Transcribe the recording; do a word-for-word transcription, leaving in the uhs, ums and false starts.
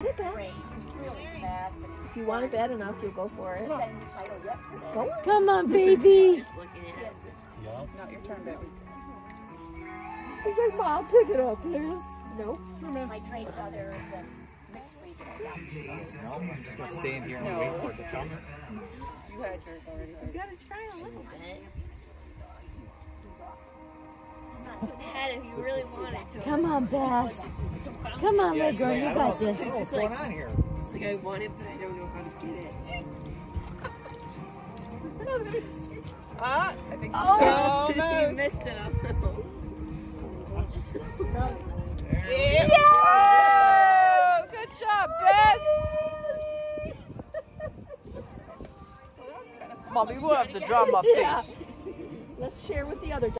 Hey, Bess. If you want it bad enough, you'll go for it. Go on. Come on, baby. Not your turn, baby. She's like, Mom, pick it up, please. Nope. My train's other than next week. No, I'm just going to stand here and wait for it to come. You had yours already. You got to try a little bit. Not so bad if you really wanted to. Come on, Bess. Come on, yeah, girl. You got this. What's going on here? It's like I want it, but I don't know how to get it. Ah, I think oh, so. Almost. You missed it. Yeah. Yeah. Oh, good job, Bess. Mommy, you have to draw my face. Yeah. Let's share with the other.